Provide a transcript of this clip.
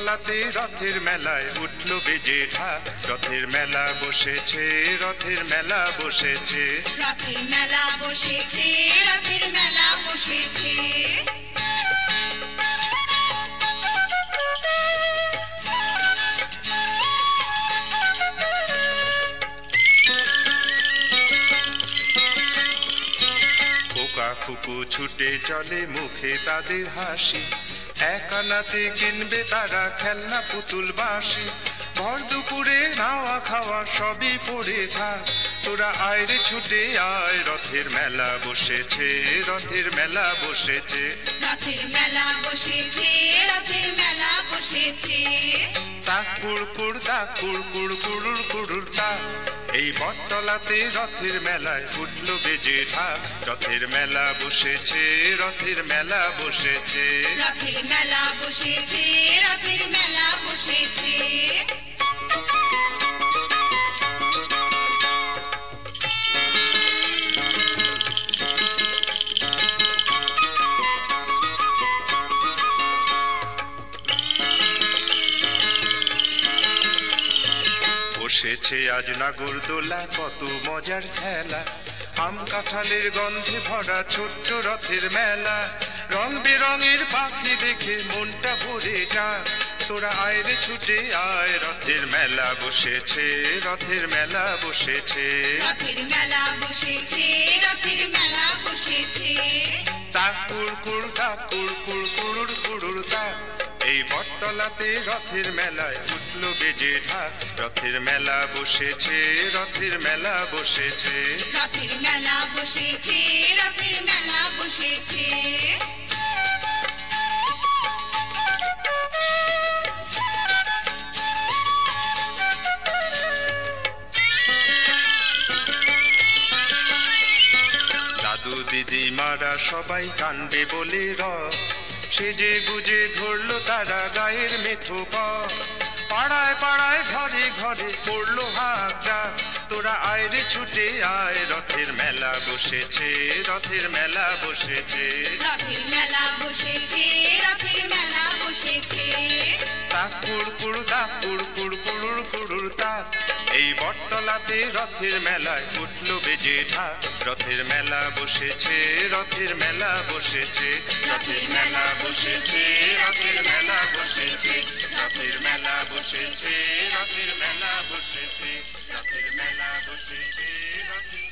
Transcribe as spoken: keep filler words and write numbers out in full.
তলাতে রথের মেলায় উঠল বেজে ঢাক। রথের মেলা বসেছে, রথের মেলা বসেছে, রথের মেলা বসেছে, রথের মেলা বসেছে। খোকা খুকু ছুটে চলে, মুখে তাদের হাসি। একানাতে কিনবে তারা খেলনা পুতুল বাঁশি। ভর দুপুরে নাওয়া খাওয়া সবই পড়ে থাক। তোরা আয় রে ছুটে আয়, রথের মেলা বসেছে, রথের মেলা বসেছে, রথের মেলা বসেছে, রথের মেলা বসেছে। তাক কুড়কুড় তাক কুড়কুড় কুড়ুর কুড়ুর তাক। এই বটতলাতে রথের মেলায় উঠল বেজে ঢাক। রথের মেলা বসেছে, রথের মেলা বসেছে, রথের মেলা বসেছে, রথের মেলা বসেছে। বসেছে আজ নাগর দোলা, কত মজার খেলা। আম কাঁঠালের গন্ধে ভরা ছোট্ট রথের মেলা। রং বেরঙের পাখি দেখে মনটা ভরে যায়। তোরা আয় রে ছুটে আয়, রথের মেলা বসেছে, রথের মেলা বসেছে, রথের মেলা বসেছে, রথের মেলা বসেছে। তাক কুড়কুড় তাক কুড়কুড় কুড়ুর কুড়ুর তাক। এই বটতলাতে রথের মেলায় উঠল বেজে ঢাক। রথের মেলা বসেছে, রথের মেলা বসেছে, রথের মেলা বসেছে, রথের মেলা বসেছে। দাদু দিদিমারা সবাই কানবে বলে রথ সেজে গুজে ধরলো তারা গায়ের মেঠো পথ। পাড়ায় পাড়ায় ঘরে ঘরে পড়লো হাঁক ডাক। তোরা আয় রে ছুটে আয়, রথের মেলা বসেছে, রথের মেলা বসেছে, রথের মেলা বসেছে, রথের মেলা বসেছে। তাক কুড়কুড় তাক কুড়কুড় কুড়ুর কুড়ুর তাক। এই বটতলাতে রথের মেলায় উঠল বেজে ঢাক। রথের মেলা বসেছে, রথের মেলা বসেছে, রথের মেলা বসেছে, রথের মেলা বসেছে, রথের মেলা বসেছে, রথের মেলা বসেছে, রথের মেলা বসেছে।